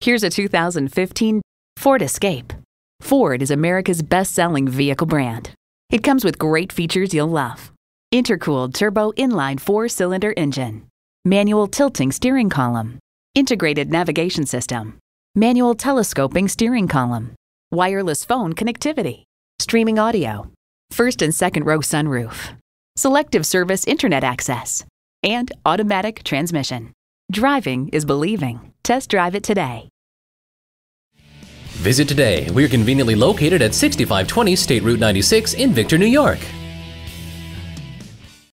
Here's a 2015 Ford Escape. Ford is America's best-selling vehicle brand. It comes with great features you'll love. Intercooled turbo inline 4-cylinder engine, manual tilting steering column, integrated navigation system, manual telescoping steering column, wireless phone connectivity, streaming audio, first and second row sunroof, selective service internet access, and automatic transmission. Driving is believing. Test drive it today. Visit today. We are conveniently located at 6520 State Route 96 in Victor, New York.